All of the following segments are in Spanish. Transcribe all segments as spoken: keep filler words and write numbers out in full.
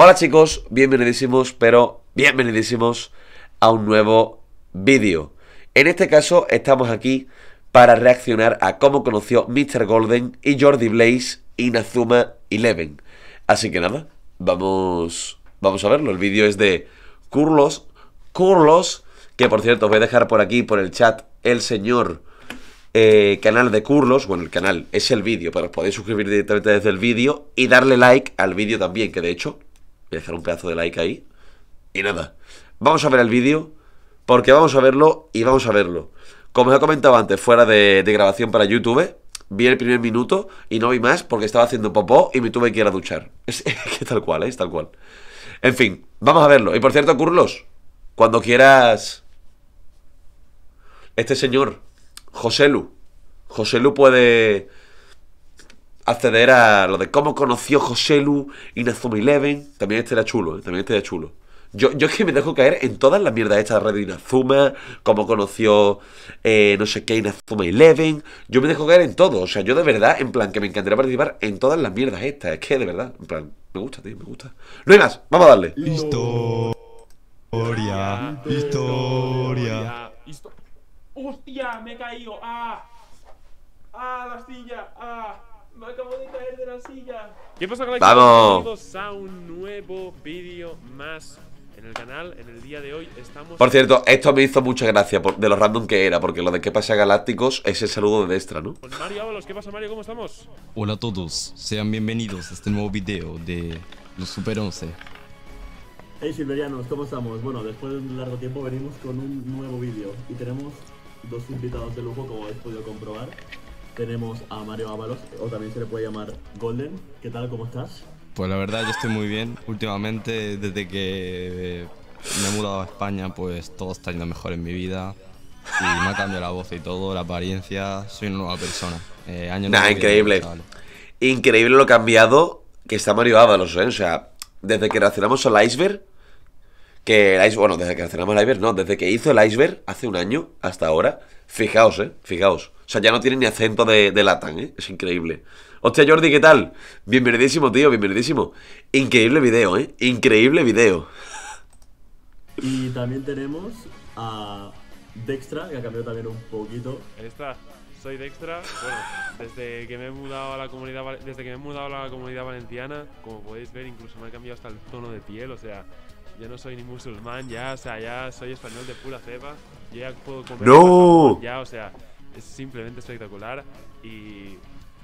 Hola chicos, bienvenidísimos, pero bienvenidísimos a un nuevo vídeo. En este caso estamos aquí para reaccionar a cómo conoció mister Golden y Jordi Blaze Inazuma Eleven. Así que nada, vamos, vamos a verlo. El vídeo es de Kurlos, Kurlos, que por cierto os voy a dejar por aquí, por el chat, el señor eh, canal de Kurlos. Bueno, el canal es el vídeo, pero os podéis suscribir directamente desde el vídeo y darle like al vídeo también, que de hecho... voy a dejar un pedazo de like ahí. Y nada, vamos a ver el vídeo, porque vamos a verlo y vamos a verlo. Como os he comentado antes, fuera de, de grabación para YouTube, vi el primer minuto y no vi más porque estaba haciendo popó y me tuve que ir a duchar. Es, es que tal cual, ¿eh? Es tal cual. En fin, vamos a verlo. Y por cierto, Curlos, cuando quieras... Este señor, Joselu. Joselu puede acceder a lo de cómo conoció Joselu Inazuma Eleven. También este era chulo, ¿eh? También este era chulo. Yo, yo es que me dejo caer en todas las mierdas estas de Inazuma, cómo conoció eh, no sé qué Inazuma Eleven. Yo me dejo caer en todo. O sea, yo de verdad, en plan, que me encantaría participar en todas las mierdas estas. Es que de verdad, en plan, me gusta, tío, me gusta. No hay más, vamos a darle. Historia, historia. Hostia, me he caído. Ah, ah, la silla, ah. Me acabo de caer de la silla. ¿Qué pasa con la ¡vamos! A un nuevo vídeo más en el canal. En el día de hoy estamos... Por cierto, esto me hizo mucha gracia por, de lo random que era, porque lo de qué pasa galácticos es el saludo de Dextra, ¿no? Con Mario Ábalos, ¿qué pasa, Mario? ¿Cómo estamos? Hola a todos, sean bienvenidos a este nuevo vídeo de los Super once. Hey Silverianos, ¿cómo estamos? Bueno, después de un largo tiempo venimos con un nuevo vídeo y tenemos dos invitados de lujo, como habéis podido comprobar. Tenemos a Mario Ábalos, o también se le puede llamar Golden. ¿Qué tal? ¿Cómo estás? Pues la verdad, yo estoy muy bien. Últimamente, desde que me he mudado a España, pues todo está yendo mejor en mi vida. Y me ha cambiado la voz y todo, la apariencia. Soy una nueva persona. Eh, año nah, increíble. Vida, increíble lo cambiado que está Mario Ábalos, ¿eh? O sea, desde que reaccionamos al iceberg, que el iceberg, bueno, desde que reaccionamos al iceberg, no, desde que hizo el iceberg hace un año hasta ahora, fijaos, ¿eh? Fijaos. O sea, ya no tiene ni acento de, de Latam, ¿eh? Es increíble. Hostia, Jordi, ¿qué tal? Bienvenidísimo, tío, bienvenidísimo. Increíble video, ¿eh? Increíble video. Y también tenemos a Dextra, que ha cambiado también un poquito. Dextra, soy Dextra. Bueno, desde que me he mudado a la comunidad, desde que me he mudado a la comunidad valenciana, como podéis ver, incluso me ha cambiado hasta el tono de piel, o sea... Yo no soy ni musulmán, ya, o sea, ya soy español de pura cepa. Yo ya puedo comer... ¡No! Ya, o sea... Es simplemente espectacular y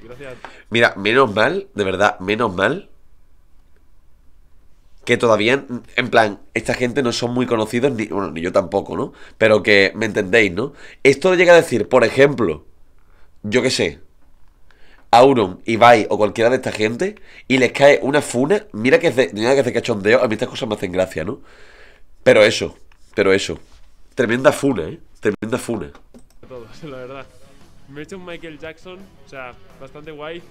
gracias. Mira, menos mal, de verdad, menos mal que todavía, en plan, esta gente no son muy conocidos, ni, bueno, ni yo tampoco, ¿no? Pero que me entendéis, ¿no? Esto lo llega a decir, por ejemplo, yo qué sé, Auron, Ibai o cualquiera de esta gente y les cae una funa, mira que es de, mira que es de cachondeo, a mí estas cosas me hacen gracia, ¿no? Pero eso, pero eso, tremenda funa, ¿eh? Tremenda funa. Todos, la verdad. Me he hecho un Michael Jackson, o sea, bastante guay,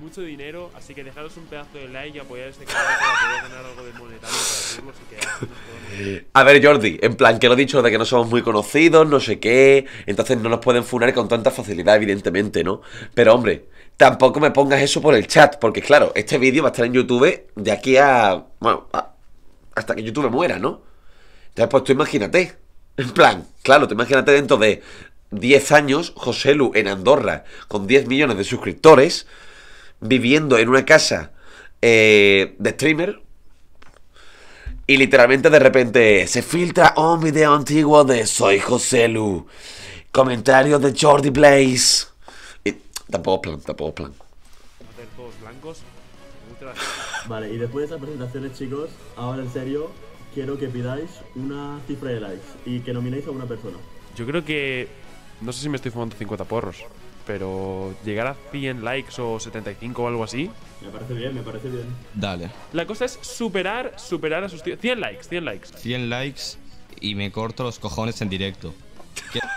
mucho dinero, así que dejaros un pedazo de like y apoyar este canal para poder ganar algo de monetario para y que... A ver, Jordi, en plan, que lo he dicho de que no somos muy conocidos, no sé qué, entonces no nos pueden funar con tanta facilidad, evidentemente, ¿no? Pero, hombre, tampoco me pongas eso por el chat, porque, claro, este vídeo va a estar en YouTube de aquí a... bueno, a, hasta que YouTube muera, ¿no? Entonces, pues tú imagínate, en plan, claro, tú imagínate dentro de... diez años, Joselu en Andorra, con diez millones de suscriptores, viviendo en una casa eh, de streamer, y literalmente de repente se filtra un video antiguo de soy Joselu, comentarios de Jordi Blaze. Y tampoco plan, tampoco plan. Vale, y después de esas presentaciones, chicos, ahora en serio, quiero que pidáis una cifra de likes y que nominéis a una persona. Yo creo que... no sé si me estoy fumando cincuenta porros, pero llegar a cien likes o setenta y cinco o algo así... Me parece bien, me parece bien. Dale. La cosa es superar, superar a sus tíos. cien likes, cien likes. cien likes y me corto los cojones en directo. Queda...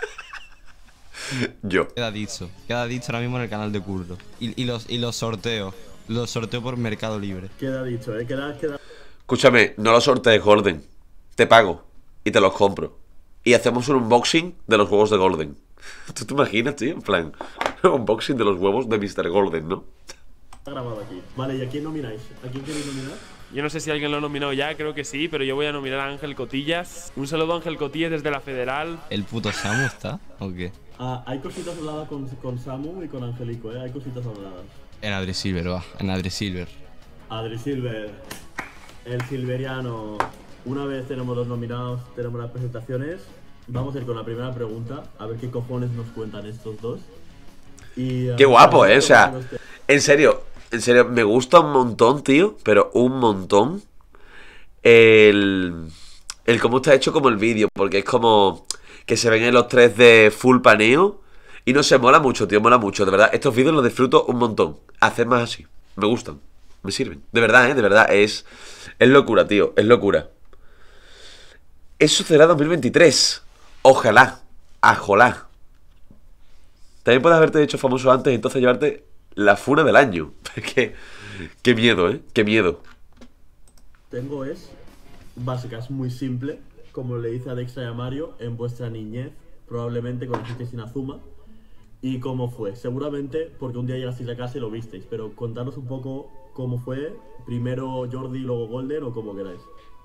Yo. Queda dicho, queda dicho ahora mismo en el canal de Curlo. Y, y, los, y los sorteo, los sorteo por Mercado Libre. Queda dicho, eh, queda... queda... Escúchame, no los sortees, Golden. Te pago y te los compro. Y hacemos un unboxing de los huevos de Golden. ¿Tú te imaginas, tío? En plan, un unboxing de los huevos de mister Golden, ¿no? Está grabado aquí. Vale, ¿y a quién nomináis? ¿A quién queréis nominar? Yo no sé si alguien lo ha nominado ya, creo que sí, pero yo voy a nominar a Ángel Cotillas. Un saludo a Ángel Cotillas desde la Federal. ¿El puto Samu está o qué? Ah, hay cositas habladas con, con Samu y con Angelico, ¿eh? Hay cositas habladas. En Adri Silver, va. En Adri Silver. Adri Silver. El silveriano. Una vez tenemos los nominados, tenemos las presentaciones. Vamos a ir con la primera pregunta, a ver qué cojones nos cuentan estos dos. Y, uh, qué guapo, ¿eh? O sea, en serio, en serio, me gusta un montón, tío, pero un montón el, el cómo está hecho como el vídeo, porque es como que se ven en los tres de full paneo y no sé, mola mucho, tío, mola mucho, de verdad. Estos vídeos los disfruto un montón. Hacer más así, me gustan, me sirven. De verdad, ¿eh? De verdad, es, es locura, tío, es locura. Eso será dos mil veintitrés. Ojalá, ajolá. También puedes haberte hecho famoso antes y entonces llevarte la funa del año. qué, qué miedo, ¿eh? Qué miedo. Tengo es básica, es muy simple. Como le dice a Dextra y a Mario, en vuestra niñez probablemente conocisteis Inazuma. ¿Y cómo fue? Seguramente porque un día llegasteis a casa y lo visteis. Pero contadnos un poco cómo fue. Primero Jordi, luego Golden o como queráis.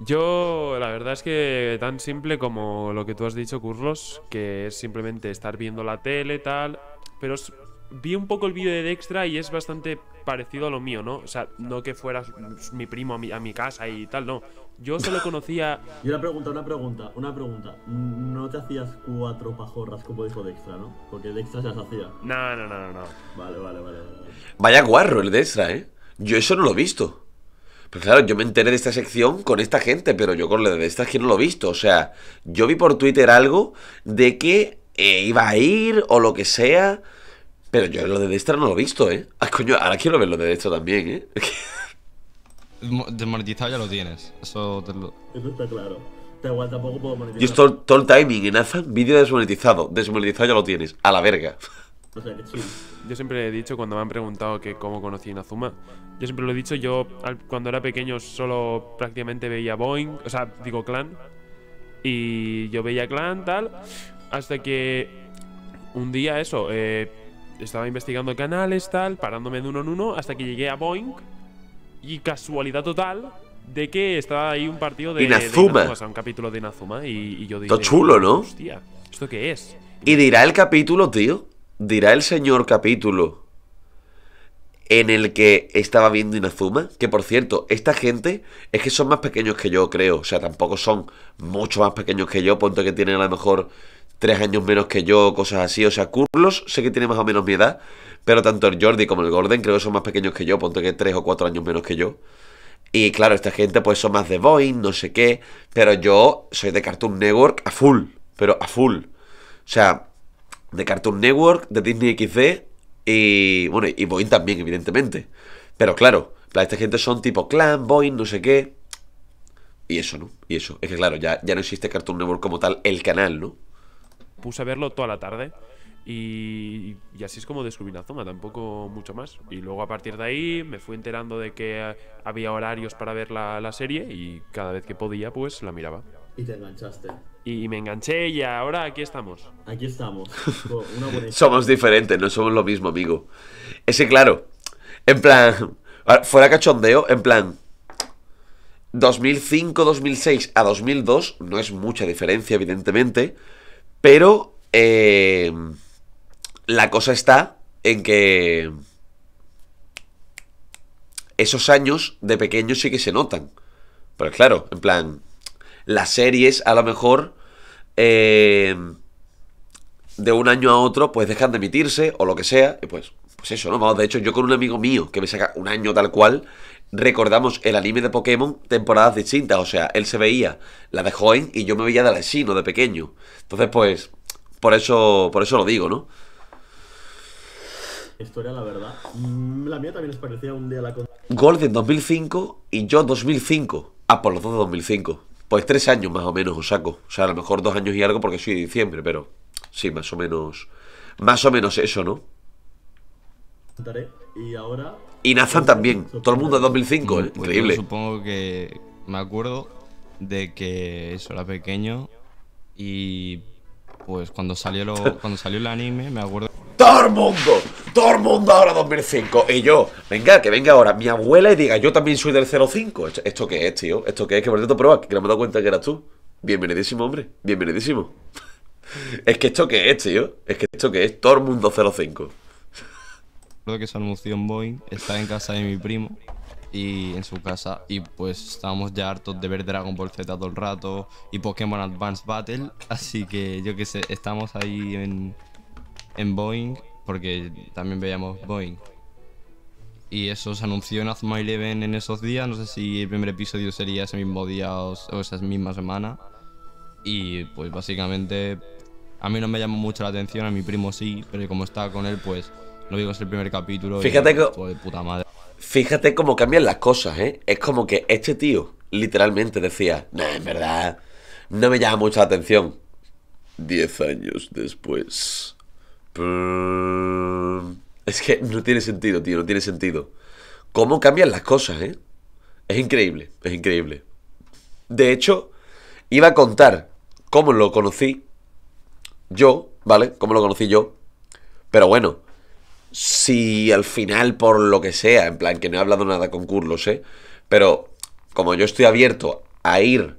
Yo, la verdad es que tan simple como lo que tú has dicho, Kurlos, que es simplemente estar viendo la tele, tal, pero es, vi un poco el vídeo de Dextra y es bastante parecido a lo mío, ¿no? O sea, no que fuera mi primo a mi, a mi casa y tal, no. Yo solo conocía... Y una pregunta, una pregunta, una pregunta. No te hacías cuatro pajorras como dijo Dextra, ¿no? Porque Dextra se las hacía. No, no, no, no, no. Vale, vale, vale, vale. Vaya guarro el Dextra, ¿eh? Yo eso no lo he visto. Pues claro, yo me enteré de esta sección con esta gente, pero yo con lo de estas que no lo he visto. O sea, yo vi por Twitter algo de que eh, iba a ir o lo que sea, pero yo lo de Dextra no lo he visto, ¿eh? Ah, coño, ahora quiero ver lo de Dextra también, ¿eh? Desmonetizado ya lo tienes, eso te lo... Eso está claro. Te igual, tampoco puedo monetizar. Yo estoy todo el timing en Azan, vídeo desmonetizado, desmonetizado ya lo tienes, a la verga. O sea, que sí. Yo siempre he dicho, cuando me han preguntado que cómo conocí Inazuma, yo siempre lo he dicho, yo al, cuando era pequeño solo prácticamente veía Boing, o sea, digo Clan, y yo veía Clan, tal, hasta que un día eso, eh, estaba investigando canales, tal, parándome de uno en uno, hasta que llegué a Boing, y casualidad total, de que estaba ahí un partido de Inazuma, de Inazuma, o sea, un capítulo de Inazuma, y, y yo dije, está chulo, ¿no? Hostia, ¿esto qué es? Y dirá el capítulo, tío. ¿Dirá el señor capítulo en el que estaba viendo Inazuma? Que, por cierto, esta gente es que son más pequeños que yo, creo. O sea, tampoco son mucho más pequeños que yo. Ponte que tienen a lo mejor tres años menos que yo, cosas así. O sea, Curlos sé que tiene más o menos mi edad. Pero tanto el Jordi como el Golden creo que son más pequeños que yo. Ponte que tres o cuatro años menos que yo. Y claro, esta gente pues son más de Boing, no sé qué. Pero yo soy de Cartoon Network a full. Pero a full. O sea... de Cartoon Network, de Disney equis de y, bueno, y Boing también, evidentemente. Pero claro, esta gente son tipo Clan, Boing, no sé qué. Y eso, ¿no? Y eso. Es que claro, ya, ya no existe Cartoon Network como tal, el canal, ¿no? Puse a verlo toda la tarde y, y así es como descubrí Inazuma, tampoco mucho más. Y luego a partir de ahí me fui enterando de que había horarios para ver la, la serie y cada vez que podía, pues la miraba. Y te enganchaste. Y me enganché y ahora aquí estamos. Aquí estamos. Una buena somos diferentes, no somos lo mismo, amigo. Ese, claro, en plan, fuera cachondeo, en plan, dos mil cinco, dos mil seis a dos mil dos, no es mucha diferencia, evidentemente, pero eh, la cosa está en que esos años de pequeño sí que se notan. Pero claro, en plan... las series, a lo mejor, eh, de un año a otro, pues dejan de emitirse o lo que sea. Y pues, pues eso, ¿no? Vamos, de hecho, yo con un amigo mío que me saca un año tal cual, recordamos el anime de Pokémon temporadas distintas. O sea, él se veía la de joven y yo me veía de la de Shino de pequeño. Entonces, pues, por eso, por eso lo digo, ¿no? Historia, la verdad. La mía también les parecía un día la... Golden dos mil cinco y yo dos mil cinco. Ah, por los dos de dos mil cinco. Pues tres años más o menos os saco. O sea, a lo mejor dos años y algo porque soy de diciembre, pero sí, más o menos. Más o menos eso, ¿no? Y ahora. Y Nazan también. Todo el mundo de dos mil cinco, ¿eh? Increíble. Yo supongo que me acuerdo de que eso era pequeño. Y pues cuando salió, lo, cuando salió el anime, me acuerdo Todo el mundo, todo el mundo ahora dos mil cinco. Y yo, venga, que venga ahora mi abuela y diga, yo también soy del cero cinco. ¿Esto, esto qué es, tío? ¿Esto qué es? Que por cierto, prueba, que no me he dado cuenta que eras tú. Bienvenidísimo, hombre, bienvenidísimo. Es que esto qué es, tío. Es que esto qué es, todo el mundo cero cinco. Recuerdo que Salmoción Boy estaba en casa de mi primo. Y en su casa, y pues estábamos ya hartos de ver Dragon Ball Z todo el rato y Pokémon Advance Battle, así que yo que sé, estamos ahí en, en Boeing, porque también veíamos Boeing. Y eso, se anunció Inazuma Eleven en esos días, no sé si el primer episodio sería ese mismo día o, o esa misma semana. Y pues básicamente a mí no me llamó mucho la atención, a mi primo sí, pero como estaba con él pues lo vimos el primer capítulo. Fíjate y, que... pues, de puta madre. Fíjate cómo cambian las cosas, ¿eh? Es como que este tío literalmente decía, no, en verdad, no me llama mucho la atención. Diez años después. Es que no tiene sentido, tío, no tiene sentido. Cómo cambian las cosas, ¿eh? Es increíble, es increíble. De hecho, iba a contar cómo lo conocí yo, ¿vale? Cómo lo conocí yo. Pero bueno... Si al final, por lo que sea, en plan, que no he hablado nada con Kurlos, ¿eh? Pero como yo estoy abierto a ir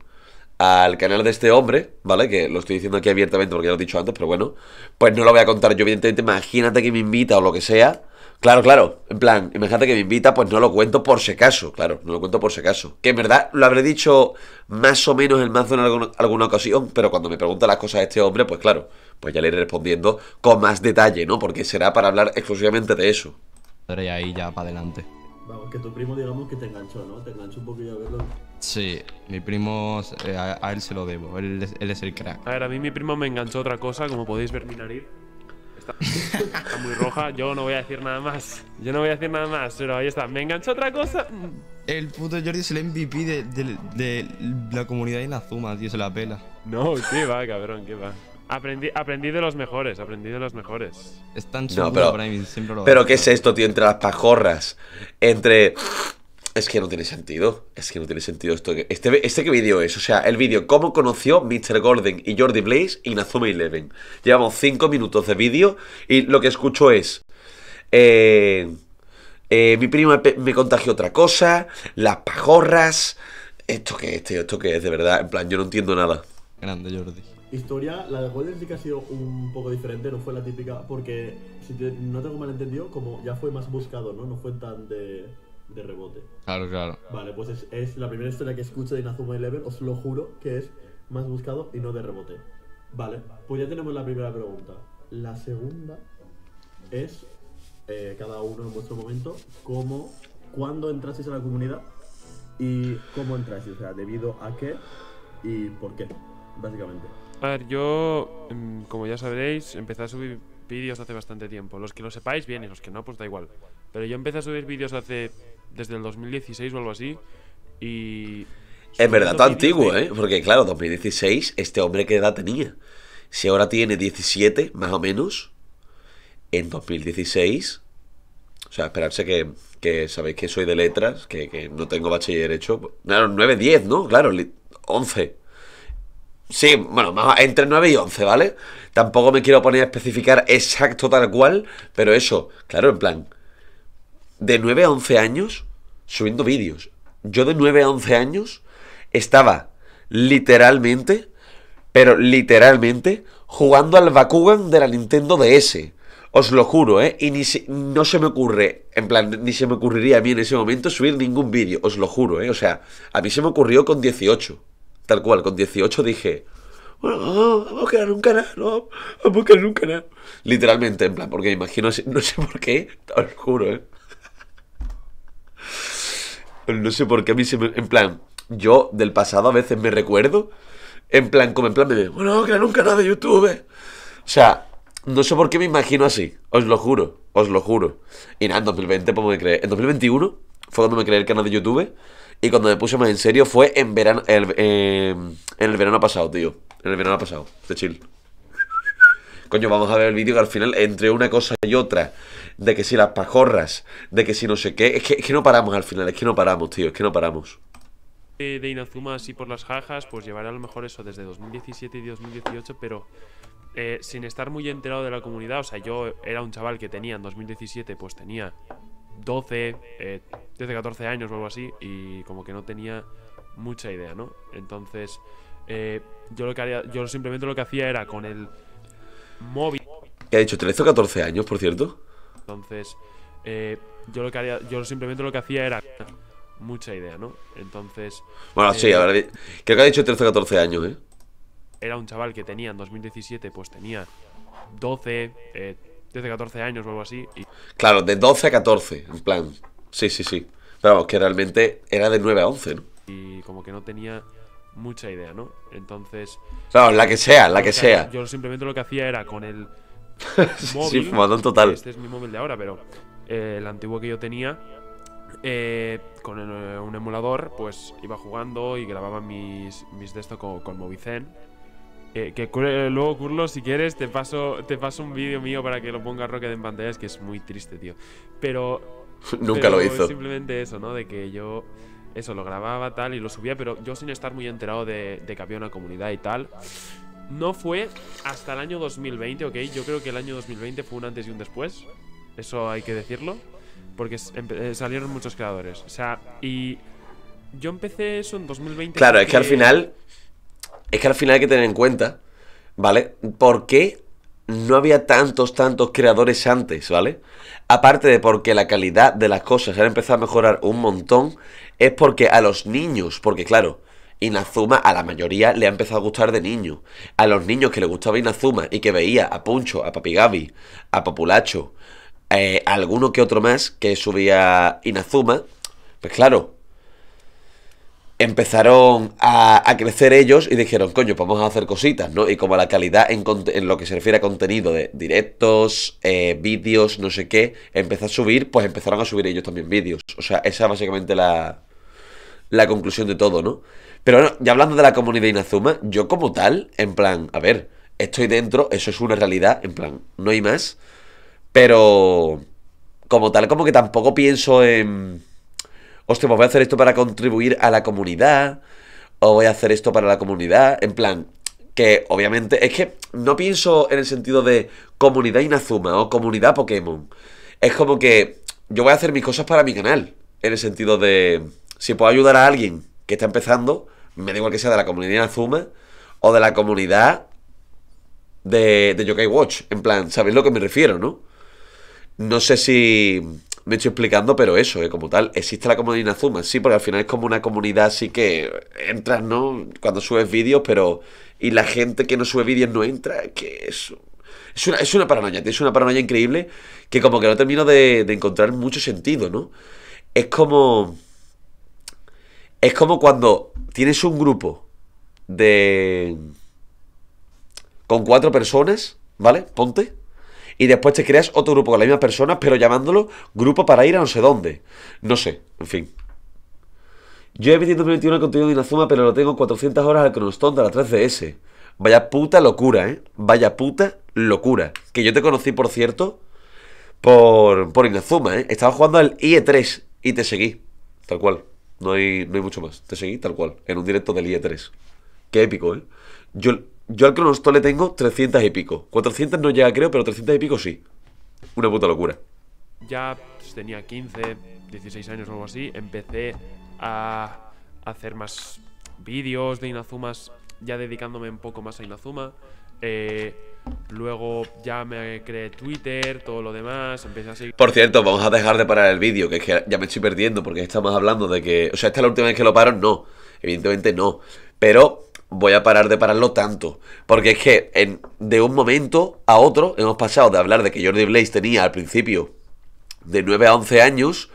al canal de este hombre, ¿vale? Que lo estoy diciendo aquí abiertamente porque ya lo he dicho antes, pero bueno. Pues no lo voy a contar yo, evidentemente, imagínate que me invita o lo que sea. Claro, claro, en plan, imagínate que me invita, pues no lo cuento por si acaso, claro, no lo cuento por si acaso. Que en verdad lo habré dicho más o menos el mazo en alguna, alguna ocasión, pero cuando me pregunta las cosas a este hombre, pues claro... Pues ya le iré respondiendo con más detalle, ¿no? Porque será para hablar exclusivamente de eso. Pero ya ahí, ya para adelante. Vamos, que tu primo, digamos, que te enganchó, ¿no? Te enganchó un poquillo a verlo. Sí, mi primo, eh, a, a él se lo debo. Él, él es el crack. A ver, a mí mi primo me enganchó otra cosa, como podéis ver mi nariz. Está, está muy roja. Yo no voy a decir nada más. Yo no voy a decir nada más, pero ahí está. ¿Me enganchó otra cosa? El puto Jordi es el M V P de, de, de la comunidad de Inazuma, tío. Se la pela. No, qué va, cabrón, qué va. Aprendí, aprendí de los mejores, aprendí de los mejores. Están no, pero, mí, siempre lo pero ¿qué es esto, tío? Entre las pajorras, entre... Es que no tiene sentido, es que no tiene sentido esto. Este, este que vídeo es, o sea, el vídeo cómo conoció míster Golden y Jordi Blaze y Inazuma Eleven. Llevamos cinco minutos de vídeo y lo que escucho es... Eh, eh, mi prima me contagió otra cosa, las pajorras... ¿Esto qué es, tío? ¿Esto qué es, de verdad? En plan, yo no entiendo nada. Grande, Jordi. Historia, la de Golden sí que ha sido un poco diferente, no fue la típica, porque si te, no tengo malentendido, como ya fue más buscado, ¿no? No fue tan de, de rebote. Claro, claro. Vale, pues es, es la primera historia que escucho de Inazuma Eleven, os lo juro que es más buscado y no de rebote. Vale, pues ya tenemos la primera pregunta. La segunda es, eh, cada uno en vuestro momento, ¿cómo, cuándo entrasteis a la comunidad y cómo entrasteis? O sea, debido a qué y por qué, básicamente. A ver, yo, como ya sabréis, empecé a subir vídeos hace bastante tiempo. Los que lo sepáis, bien, y los que no, pues da igual. Pero yo empecé a subir vídeos hace... desde el dos mil dieciséis o algo así. Y... es verdad, tan antiguo, ¿eh? Porque claro, dos mil dieciséis, este hombre qué edad tenía. Si ahora tiene diecisiete, más o menos, en dos mil dieciséis... O sea, esperarse que, que sabéis que soy de letras, que, que no tengo bachiller hecho... Claro, nueve, diez, ¿no? Claro, once... Sí, bueno, entre nueve y once, ¿vale? Tampoco me quiero poner a especificar exacto tal cual, pero eso, claro, en plan, de nueve a once años subiendo vídeos. Yo de nueve a once años estaba literalmente, pero literalmente, jugando al Bakugan de la Nintendo D S. Os lo juro, ¿eh? Y ni se, no se me ocurre, en plan, ni se me ocurriría a mí en ese momento subir ningún vídeo, os lo juro, ¿eh? O sea, a mí se me ocurrió con dieciocho. Tal cual, con dieciocho dije, bueno, oh, vamos a crear un canal, no, vamos a crear un canal. Literalmente, en plan, porque me imagino, no sé por qué, os juro, ¿eh? No sé por qué a mí se me... En plan, yo del pasado a veces me recuerdo, en plan, como en plan, me digo, bueno, vamos a crear un canal de YouTube. O sea, no sé por qué me imagino así, os lo juro, os lo juro. Y nada, en dos mil veinte, pues me creé. En dos mil veintiuno fue cuando me creé el canal de YouTube. Y cuando me puse más en serio fue en verano, el, eh, en el verano pasado, tío. En el verano pasado, de chill. Coño, vamos a ver el vídeo que al final, entre una cosa y otra, de que si las pajorras, de que si no sé qué, es que, es que no paramos al final, es que no paramos, tío, es que no paramos. De, de Inazuma así por las jajas, pues llevaré a lo mejor eso desde dos mil diecisiete y dos mil dieciocho, pero eh, sin estar muy enterado de la comunidad. O sea, yo era un chaval que tenía en dos mil diecisiete, pues tenía doce, eh, trece, catorce años o algo así, y como que no tenía mucha idea, ¿no? Entonces, eh, yo lo que haría, yo simplemente lo que hacía era con el móvil. ¿Qué ha dicho? ¿trece o catorce años, por cierto? Entonces, eh, yo lo que haría, yo simplemente lo que hacía era mucha idea, ¿no? Entonces... Bueno, eh, sí, ahora creo que ha dicho trece o catorce años, ¿eh? Era un chaval que tenía en dos mil diecisiete, pues tenía doce, eh, trece, catorce años o algo así. Y... Claro, de doce a catorce, en plan. Sí, sí, sí. Pero vamos, que realmente era de nueve a once, ¿no? Y como que no tenía mucha idea, ¿no? Entonces... Claro, la que sea, la que sea. Yo simplemente lo que hacía era con el móvil... Sí, fumando total. Este es mi móvil de ahora, pero eh, el antiguo que yo tenía... Eh, con el, un emulador, pues iba jugando y grababa mis, mis de esto con, con Movicen. Eh, que eh, luego, Curlos, si quieres, te paso, te paso un vídeo mío para que lo ponga Rocket en pantalla. Es que es muy triste, tío. Pero... Nunca pero lo hizo. Simplemente eso, ¿no? De que yo... Eso, lo grababa tal y lo subía, pero yo sin estar muy enterado de, de que había una comunidad y tal. No fue hasta el año dos mil veinte, ¿ok? Yo creo que el año dos mil veinte fue un antes y un después. Eso hay que decirlo. Porque salieron muchos creadores. O sea, y yo empecé eso en dos mil veinte. Claro, porque... es que al final... Es que al final hay que tener en cuenta, ¿vale? ¿Por qué no había tantos, tantos creadores antes, ¿vale? Aparte de porque la calidad de las cosas ha empezado a mejorar un montón, es porque a los niños, porque claro, Inazuma a la mayoría le ha empezado a gustar de niño. A los niños que le gustaba Inazuma y que veía a Puncho, a Papi Gavi, a Populacho, eh, a alguno que otro más que subía Inazuma, pues claro... Empezaron a, a crecer ellos y dijeron, coño, pues vamos a hacer cositas, ¿no? Y como la calidad en, en lo que se refiere a contenido de directos, eh, vídeos, no sé qué, empezó a subir, pues empezaron a subir ellos también vídeos. O sea, esa es básicamente la, la conclusión de todo, ¿no? Pero bueno, ya hablando de la comunidad Inazuma, yo como tal, en plan, a ver, estoy dentro, eso es una realidad, en plan, no hay más. Pero como tal, como que tampoco pienso en... Hostia, pues voy a hacer esto para contribuir a la comunidad, o voy a hacer esto para la comunidad, en plan, que obviamente, es que no pienso en el sentido de comunidad Inazuma o comunidad Pokémon, es como que yo voy a hacer mis cosas para mi canal, en el sentido de, si puedo ayudar a alguien que está empezando, me da igual que sea de la comunidad Inazuma, o de la comunidad de, de Yokai Watch, en plan, ¿sabéis lo que me refiero, no? No sé si... Me estoy explicando, pero eso, ¿eh? Como tal, existe la comunidad Inazuma, sí, porque al final es como una comunidad así que entras, ¿no? Cuando subes vídeos, pero... Y la gente que no sube vídeos no entra, que es... Es una, es una paranoia, es una paranoia increíble que como que no termino de, de encontrar mucho sentido, ¿no? Es como... Es como cuando tienes un grupo de... Con cuatro personas, ¿vale? Ponte... Y después te creas otro grupo con las mismas personas, pero llamándolo grupo para ir a no sé dónde. No sé, en fin. Yo he emitido en dos mil veintiuno el contenido de Inazuma, pero lo tengo cuatrocientas horas al Chronostone de la tres D S. Vaya puta locura, ¿eh? Vaya puta locura. Que yo te conocí, por cierto, por, por Inazuma, ¿eh? Estaba jugando al I E tres y te seguí, tal cual. No hay, no hay mucho más. Te seguí, tal cual, en un directo del I E tres. Qué épico, ¿eh? Yo... Yo al Chronostone le tengo trescientas y pico. cuatrocientas no llega, creo, pero trescientas y pico sí. Una puta locura. Ya pues, tenía quince, dieciséis años o algo así. Empecé a hacer más vídeos de Inazumas, ya dedicándome un poco más a Inazuma. Eh, luego ya me creé Twitter, todo lo demás. Empecé a seguir... Por cierto, vamos a dejar de parar el vídeo, que es que ya me estoy perdiendo, porque estamos hablando de que... O sea, esta es la última vez que lo paro, no. Evidentemente no. Pero... Voy a parar de pararlo tanto, porque es que en, de un momento a otro hemos pasado de hablar de que Jordi Blaze tenía al principio de nueve a once años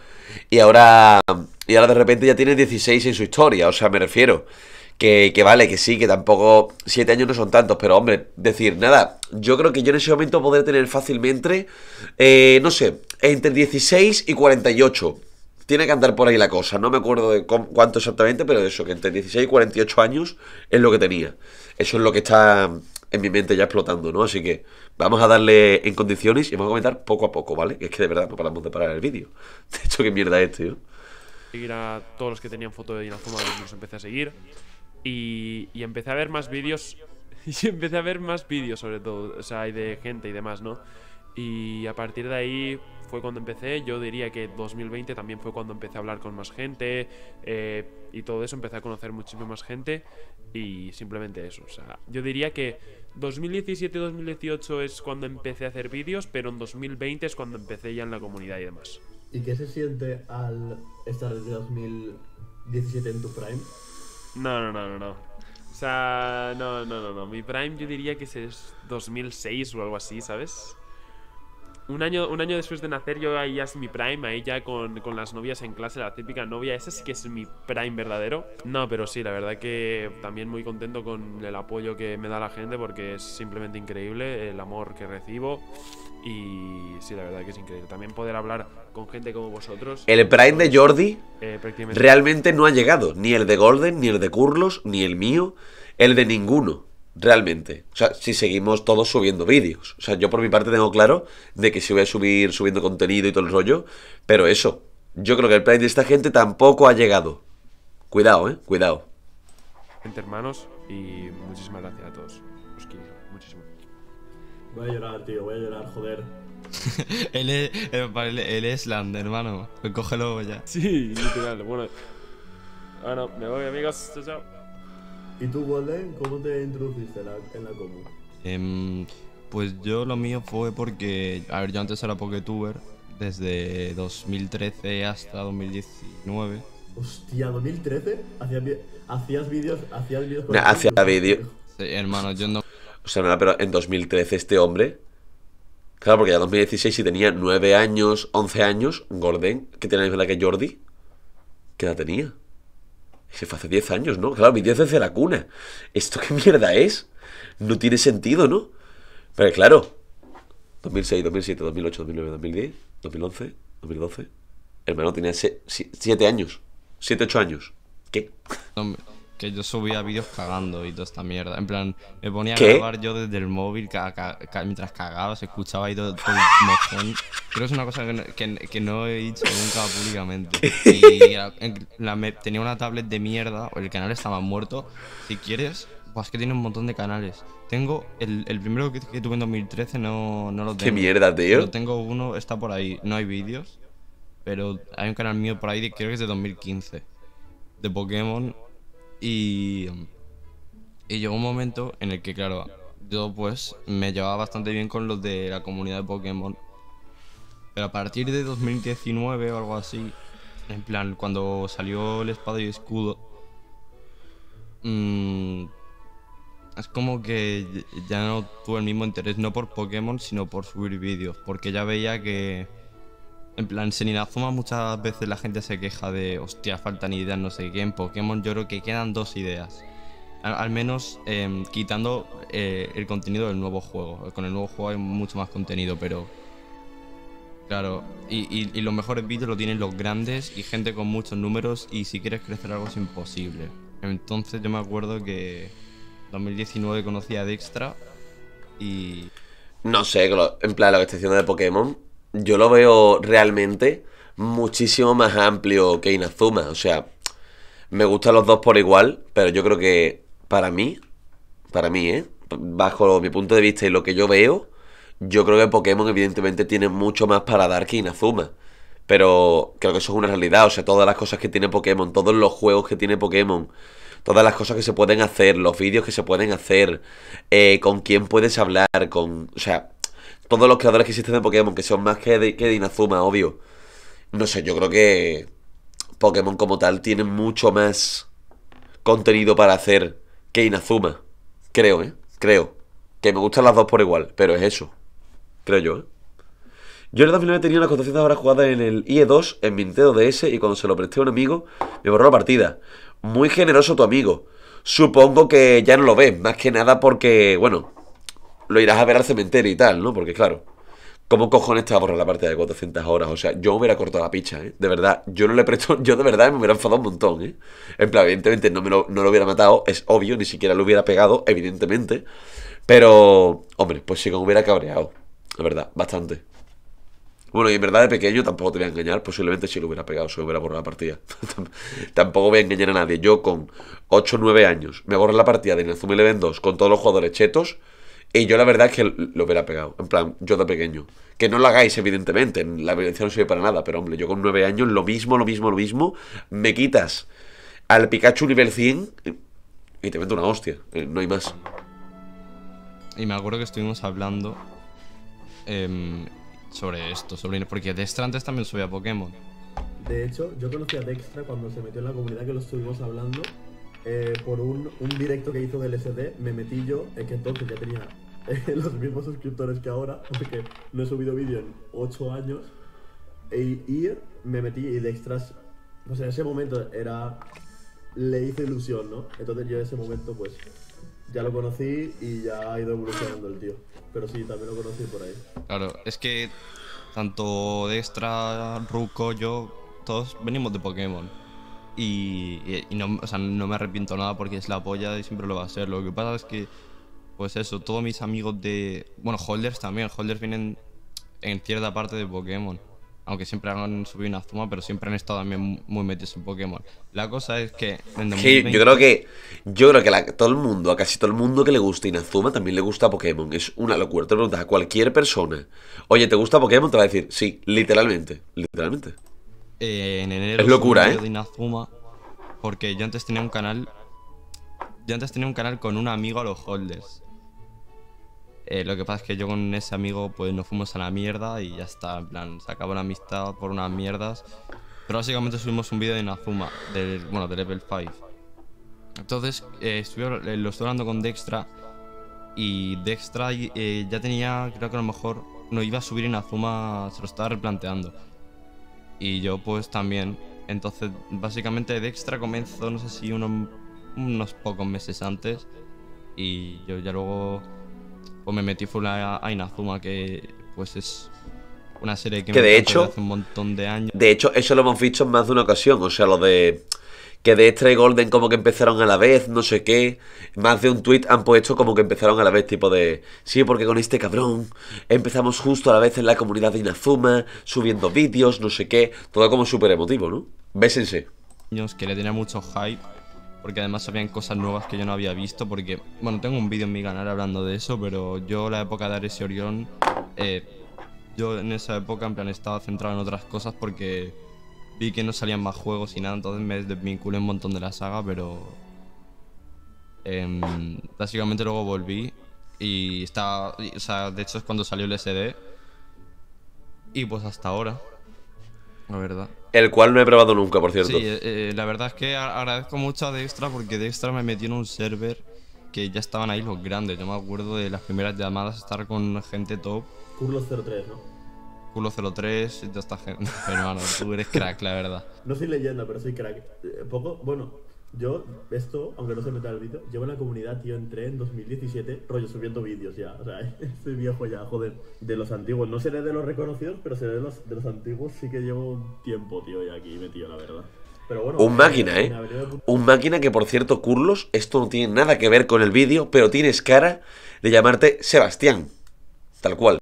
y ahora, y ahora de repente ya tiene dieciséis en su historia, o sea, me refiero, que, que vale, que sí, que tampoco siete años no son tantos, pero hombre, decir, nada, yo creo que yo en ese momento podré tener fácilmente, eh, no sé, entre dieciséis y cuarenta y ocho. Tiene que andar por ahí la cosa, no me acuerdo de cuánto exactamente, pero eso, que entre dieciséis y cuarenta y ocho años es lo que tenía. Eso es lo que está en mi mente ya explotando, ¿no? Así que vamos a darle en condiciones y vamos a comentar poco a poco, ¿vale? Es que de verdad no paramos de parar el vídeo. De hecho, qué mierda es, tío. Seguir a todos los que tenían foto de Inazuma, los empecé a seguir. Y, y empecé a ver más vídeos Y empecé a ver más vídeos sobre todo, o sea, y de gente y demás, ¿no? Y a partir de ahí fue cuando empecé, yo diría que dos mil veinte también fue cuando empecé a hablar con más gente, eh, y todo eso, empecé a conocer muchísimo más gente y simplemente eso, o sea, yo diría que dos mil diecisiete dos mil dieciocho es cuando empecé a hacer vídeos, pero en dos mil veinte es cuando empecé ya en la comunidad y demás. ¿Y qué se siente al estar desde dos mil diecisiete en tu prime? No, no, no, no, no. O sea, no, no, no, no. Mi prime yo diría que es dos mil seis o algo así, ¿sabes? Un año, un año después de nacer, yo ahí ya es mi prime, ahí ya con, con las novias en clase, la típica novia, esa sí que es mi prime verdadero. No, pero sí, la verdad que también muy contento con el apoyo que me da la gente, porque es simplemente increíble el amor que recibo. Y sí, la verdad que es increíble también poder hablar con gente como vosotros. El prime de Jordi eh, realmente no ha llegado, ni el de Golden, ni el de Kurlos, ni el mío, el de ninguno. Realmente, o sea, si seguimos todos subiendo vídeos, o sea, yo por mi parte tengo claro de que si voy a subir subiendo contenido y todo el rollo, pero eso, yo creo que el plan de esta gente tampoco ha llegado. Cuidado, eh, cuidado. Gente, hermanos, y muchísimas gracias a todos. Os quiero muchísimo. Voy a llorar, tío, voy a llorar, joder. Él es, él es Land, hermano. Cógelo ya. Sí, literal, bueno. Ahora no, me voy, amigos. Chao, chao. ¿Y tú, Golden, cómo te introduciste en la, en la común? Eh, pues yo lo mío fue porque, a ver, yo antes era PokeTuber, desde dos mil trece hasta dos mil diecinueve. Hostia, ¿dos mil trece? ¿Hacías vídeos? ¿Hacías vídeos? Nah, hacía vídeo. Sí, hermano, yo no... O sea, nada, pero en dos mil trece este hombre... Claro, porque ya en dos mil dieciséis si tenía nueve años, once años, Golden, que tiene la misma edad que Jordi, ¿qué edad tenía? Se fue hace diez años, ¿no? Claro, mi diez desde la cuna. ¿Esto qué mierda es? No tiene sentido, ¿no? Pero claro, dos mil seis, dos mil siete, dos mil ocho, dos mil nueve, dos mil diez, dos mil once, dos mil doce. Hermano, tenía siete años, siete, ocho años. ¿Qué? Que yo subía vídeos cagando y toda esta mierda. En plan, me ponía a ¿Qué? grabar yo desde el móvil ca ca ca mientras cagaba, se escuchaba ahí todo, todo el mojón. Creo que es una cosa que, que, que no he dicho nunca públicamente. Y la, la, me, tenía una tablet de mierda, o el canal estaba muerto. Si quieres, pues que tiene un montón de canales. Tengo el, el primero que, que tuve en dos mil trece, no, no lo tengo. ¿Qué mierda, tío? Pero tengo uno, está por ahí, no hay vídeos. Pero hay un canal mío por ahí, de, creo que es de dos mil quince, de Pokémon. Y, y llegó un momento en el que, claro, yo pues me llevaba bastante bien con los de la comunidad de Pokémon. Pero a partir de dos mil diecinueve o algo así, en plan, cuando salió el Espada y Escudo, mmm, es como que ya no tuve el mismo interés, no por Pokémon, sino por subir vídeos. Porque ya veía que, en plan, en Inazuma muchas veces la gente se queja de hostia, faltan ideas, no sé qué. En Pokémon yo creo que quedan dos ideas. Al, al menos eh, quitando eh, el contenido del nuevo juego. Con el nuevo juego hay mucho más contenido, pero... Claro, y, y, y los mejores vídeos lo tienen los grandes y gente con muchos números, y si quieres crecer algo es imposible. Entonces yo me acuerdo que en dos mil diecinueve conocí a Dextra y... No sé, en plan, la cuestión de Pokémon... Yo lo veo realmente muchísimo más amplio que Inazuma. O sea, me gustan los dos por igual, pero yo creo que para mí, para mí, ¿eh? bajo mi punto de vista y lo que yo veo, yo creo que Pokémon evidentemente tiene mucho más para dar que Inazuma. Pero creo que eso es una realidad. O sea, todas las cosas que tiene Pokémon, todos los juegos que tiene Pokémon, todas las cosas que se pueden hacer, los vídeos que se pueden hacer, eh, con quién puedes hablar, con... O sea... Todos los creadores que existen de Pokémon, que son más que de, que de Inazuma, obvio. No sé, yo creo que Pokémon como tal tiene mucho más contenido para hacer que Inazuma. Creo, ¿eh? Creo. Que me gustan las dos por igual, pero es eso. Creo yo, ¿eh? Yo en el dos mil nueve tenía unas cuatrocientas horas jugadas en el I E dos, en mi Nintendo D S, y cuando se lo presté a un amigo, me borró la partida. Muy generoso tu amigo. Supongo que ya no lo ves, más que nada porque, bueno... Lo irás a ver al cementerio y tal, ¿no? Porque claro, ¿cómo cojones te va a borrar la partida de cuatrocientas horas? O sea, yo me hubiera cortado la picha, ¿eh? De verdad, yo no le presto... Yo de verdad me hubiera enfadado un montón, ¿eh? En plan, evidentemente no, me lo, no lo hubiera matado, es obvio, ni siquiera lo hubiera pegado, evidentemente. Pero, hombre, pues sí que me hubiera cabreado, la verdad, bastante. Bueno, y en verdad de pequeño tampoco te voy a engañar. Posiblemente si lo hubiera pegado, si lo hubiera borrado la partida. Tampoco voy a engañar a nadie. Yo con ocho o nueve años me borré la partida de Inazuma Eleven dos con todos los jugadores chetos. Y yo la verdad es que lo hubiera pegado. En plan, yo de pequeño. Que no lo hagáis, evidentemente. La violencia no sirve para nada. Pero hombre, yo con nueve años, lo mismo, lo mismo, lo mismo. Me quitas al Pikachu nivel cien y te meto una hostia. No hay más. Y me acuerdo que estuvimos hablando... Eh... sobre esto, sobre... porque Dextra antes también subía Pokémon. De hecho, yo conocí a Dextra cuando se metió en la comunidad que lo estuvimos hablando, eh, por un, un directo que hizo del S D, me metí yo, es que entonces ya tenía eh, los mismos suscriptores que ahora, porque no he subido vídeo en ocho años, e, y me metí y Dextra, o sea, en ese momento era... le hizo ilusión, ¿no? Entonces yo en ese momento, pues, ya lo conocí y ya ha ido evolucionando el tío. Pero sí, también lo conocí por ahí. Claro, es que tanto Dextra, Ruko, yo, todos venimos de Pokémon. Y, y, y no, o sea, no me arrepiento nada porque es la polla y siempre lo va a ser. Lo que pasa es que, pues eso, todos mis amigos de... Bueno, Holders también, Holders vienen en cierta parte de Pokémon. Aunque siempre han subido Inazuma, pero siempre han estado también muy metidos en Pokémon. La cosa es que... En dos mil veinte... Yo creo que, yo creo que la, todo el mundo, a casi todo el mundo que le gusta Inazuma, también le gusta Pokémon. Es una locura. Te preguntas a cualquier persona, oye, ¿te gusta Pokémon? Te va a decir, sí, literalmente. Literalmente. Eh, en enero es locura, ¿eh? De Inazuma, porque yo antes tenía un canal... Yo antes tenía un canal con un amigo a los Holders. Eh, lo que pasa es que yo con ese amigo pues nos fuimos a la mierda y ya está, en plan, se acabó la amistad por unas mierdas. Pero básicamente subimos un vídeo de Inazuma, del, bueno, de level cinco. Entonces eh, estuve, eh, lo estuve hablando con Dextra y Dextra eh, ya tenía, creo que a lo mejor no iba a subir Inazuma, se lo estaba replanteando. Y yo pues también, entonces básicamente Dextra comenzó, no sé si unos, unos pocos meses antes y yo ya luego... pues me metí full a, a Inazuma, que pues es una serie que, que me de hecho, hace un montón de años. De hecho, eso lo hemos visto en más de una ocasión. O sea, lo de que Dextra y Golden como que empezaron a la vez, no sé qué. Más de un tweet han puesto como que empezaron a la vez, tipo de... Sí, porque con este cabrón empezamos justo a la vez en la comunidad de Inazuma, subiendo vídeos, no sé qué. Todo como súper emotivo, ¿no? Bésense. Que le tenía mucho hype. Porque además habían cosas nuevas que yo no había visto. Porque, bueno, tengo un vídeo en mi canal hablando de eso. Pero yo la época de Adri Silver, eh, yo en esa época en plan estaba centrado en otras cosas. Porque vi que no salían más juegos y nada. Entonces me desvinculé un montón de la saga. Pero eh, básicamente luego volví. Y está, o sea, de hecho es cuando salió el S D. Y pues hasta ahora, la verdad. El cual no he probado nunca, por cierto. Sí, eh, la verdad es que agradezco mucho a Dextra porque Dextra me metió en un server que ya estaban ahí los grandes. Yo me acuerdo de las primeras llamadas estar con gente top. Curlos cero tres, ¿no? Curlos cero tres y toda esta gente. Hermano, tú eres crack, la verdad. No soy leyenda, pero soy crack. Poco, bueno, yo esto, aunque no se meta el vídeo, llevo en la comunidad, tío, entré en dos mil diecisiete, rollo subiendo vídeos ya. O sea, estoy viejo ya, joder. De los antiguos, no seré de los reconocidos, pero seré de los, de los antiguos, sí que llevo un tiempo, tío, ya aquí metido, la verdad. Pero bueno, un máquina, eh. Un máquina que, por cierto, Kurlos, esto no tiene nada que ver con el vídeo, pero tienes cara de llamarte Sebastián. Tal cual.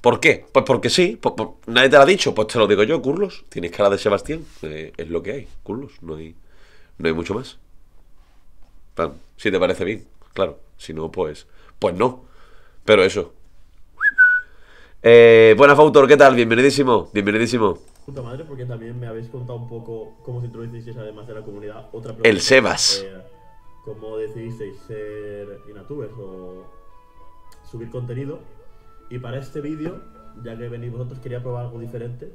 ¿Por qué? Pues porque sí. Por, por, nadie te lo ha dicho. Pues te lo digo yo, Kurlos. Tienes cara de Sebastián. Eh, es lo que hay, Kurlos. No hay... No hay mucho más. Plan, si te parece bien, claro. Si no, pues pues no. Pero eso. Eh, buenas, Fautor, ¿qué tal? Bienvenidísimo, bienvenidísimo. Puta madre, porque también me habéis contado un poco cómo se introducisteis, además de la comunidad, otra pregunta. El Sebas. Eh, ¿Cómo decidisteis ser Inatubers o subir contenido? Y para este vídeo, ya que venís vosotros, quería probar algo diferente.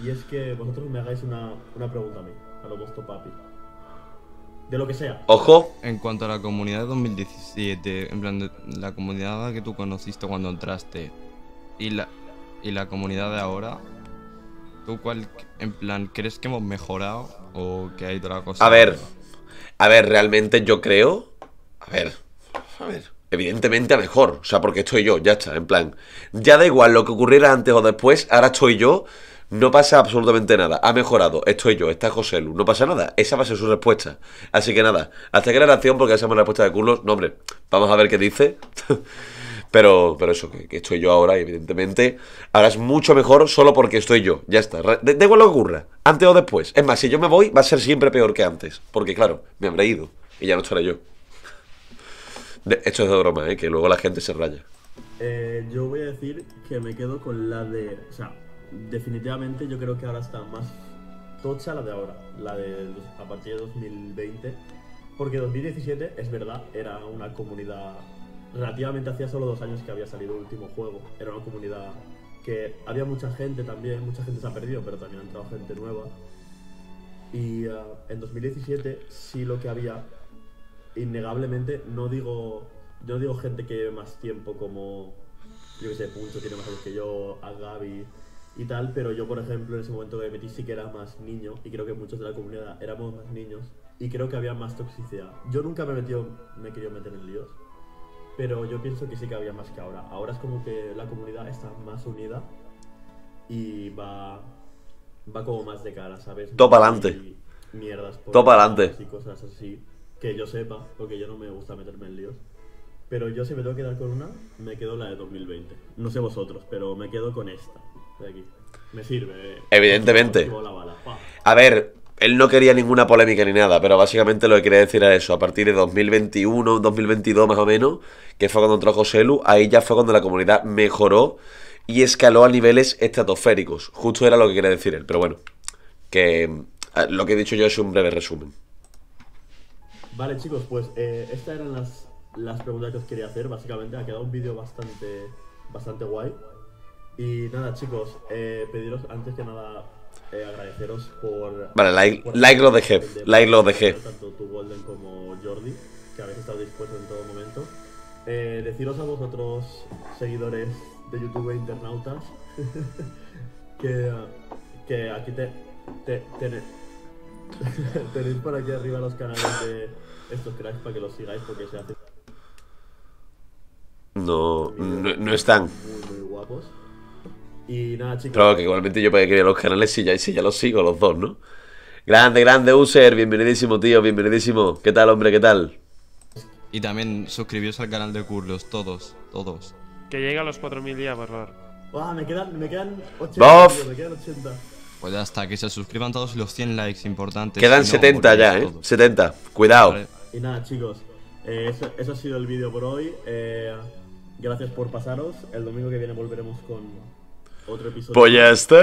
Y es que vosotros me hagáis una, una pregunta a mí, a lo vuestro papi. De lo que sea. Ojo. En cuanto a la comunidad de dos mil diecisiete, en plan, de, la comunidad que tú conociste cuando entraste y la, y la comunidad de ahora, ¿tú cuál, en plan, crees que hemos mejorado o que hay otra cosa? A ver, a ver, realmente yo creo, a ver, a ver, evidentemente a mejor, o sea, porque estoy yo, ya está, en plan, ya da igual lo que ocurriera antes o después, ahora estoy yo. No pasa absolutamente nada, ha mejorado, estoy yo, está Joselu, no pasa nada, esa va a ser su respuesta. Así que nada, hasta que la reacción, porque esa es la respuesta de Curlos, no hombre, vamos a ver qué dice. Pero, pero eso, que, que estoy yo ahora y evidentemente ahora es mucho mejor solo porque estoy yo. Ya está, de, de igual lo que ocurra, antes o después. Es más, si yo me voy va a ser siempre peor que antes, porque claro, me habré ido y ya no estaré yo. De, esto es de broma, ¿eh? Que luego la gente se raya. Eh, yo voy a decir que me quedo con la de... O sea, definitivamente yo creo que ahora está más tocha la de ahora, la de a partir de dos mil veinte. Porque dos mil diecisiete, es verdad, era una comunidad... Relativamente hacía solo dos años que había salido el último juego. Era una comunidad que había mucha gente también, mucha gente se ha perdido, pero también ha entrado gente nueva. Y uh, en dos mil diecisiete sí lo que había, innegablemente, no digo... Yo no digo gente que lleve más tiempo como, yo que sé, Puncho tiene más años que yo, a Gavi y tal, pero yo, por ejemplo, en ese momento que me metí sí que era más niño, y creo que muchos de la comunidad éramos más niños, y creo que había más toxicidad. Yo nunca me he metido, me he querido meter en líos, pero yo pienso que sí que había más que ahora. Ahora es como que la comunidad está más unida y va, va como más de cara, ¿sabes? Todo para adelante. Mierdas por Todo adelante. Y cosas así, que yo sepa, porque yo no me gusta meterme en líos. Pero yo, si me tengo que quedar con una, me quedo la de dos mil veinte. No sé vosotros, pero me quedo con esta de aquí. Me sirve. Evidentemente. A ver, él no quería ninguna polémica ni nada, pero básicamente lo que quería decir era eso. A partir de dos mil veintiuno, dos mil veintidós más o menos, que fue cuando entró José Lu, ahí ya fue cuando la comunidad mejoró y escaló a niveles estratosféricos. Justo era lo que quería decir él, pero bueno, que lo que he dicho yo es un breve resumen. Vale, chicos, pues eh, estas eran las... las preguntas que os quería hacer. Básicamente ha quedado un vídeo bastante bastante guay. Y nada, chicos, eh, pediros antes que nada, eh, agradeceros por... Vale, like, por like lo dejé, de, like lo dejé. Tanto tu Golden como Jordi, que habéis estado dispuestos en todo momento. Eh, deciros a vosotros, seguidores de YouTube e internautas, que, que aquí te, te, te tenéis por aquí arriba los canales de estos cracks para que los sigáis, porque se hace... No, no, no están muy, muy guapos. Y nada, chicos. Claro, que igualmente yo para que vea los canales, si ya, si ya los sigo, los dos, ¿no? Grande, grande user, bienvenidísimo, tío, bienvenidísimo. ¿Qué tal, hombre? ¿Qué tal? Y también suscribiros al canal de Kurlos, todos, todos. Que llega a los cuatro mil días, por favor. Ah, me quedan, me quedan ochenta, tío, me quedan ochenta. Pues ya hasta que se suscriban todos los cien likes, importantes. Quedan si no, setenta ya, ¿eh? Todos. setenta, cuidado. Vale. Y nada, chicos, eh, eso, eso ha sido el vídeo por hoy. Eh... Gracias por pasaros. El domingo que viene volveremos con otro episodio. Pues ya está.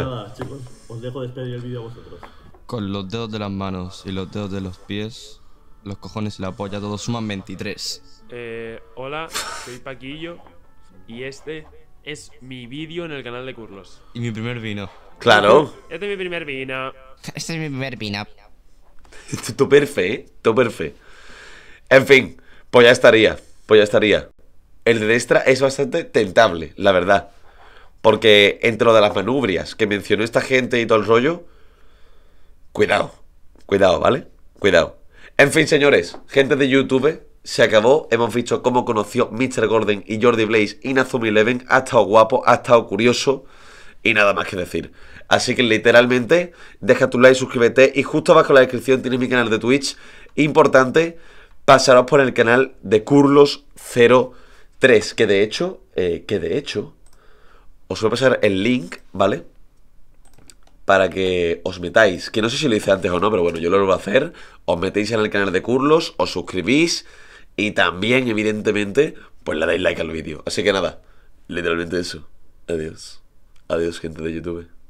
Nada, chicos, os dejo despedir el vídeo a vosotros. Con los dedos de las manos y los dedos de los pies, los cojones y la polla, todos suman veintitrés. Eh, hola, soy Paquillo y este es mi vídeo en el canal de Kurlos. Y mi primer vino. Claro. Este es mi primer vino. Este es mi primer vino. Tu perfe, tu perfe. En fin, pues ya estaría. Pues ya estaría. El de Dextra es bastante tentable, la verdad. Porque entre lo de las manubrias que mencionó esta gente y todo el rollo... Cuidado, cuidado, ¿vale? Cuidado. En fin, señores, gente de YouTube, se acabó. Hemos visto cómo conoció mister Golden y Jordi Blaze Inazuma Eleven. Ha estado guapo, ha estado curioso y nada más que decir. Así que literalmente, deja tu like, suscríbete. Y justo abajo en la descripción tienes mi canal de Twitch. Importante, pasaros por el canal de Curlos cero tres. Que de hecho, eh, que de hecho, os voy a pasar el link, ¿vale? Para que os metáis, que no sé si lo hice antes o no, pero bueno, yo lo voy a hacer. Os metéis en el canal de Kurlos, os suscribís y también, evidentemente, pues le dais like al vídeo. Así que nada, literalmente eso. Adiós. Adiós, gente de YouTube.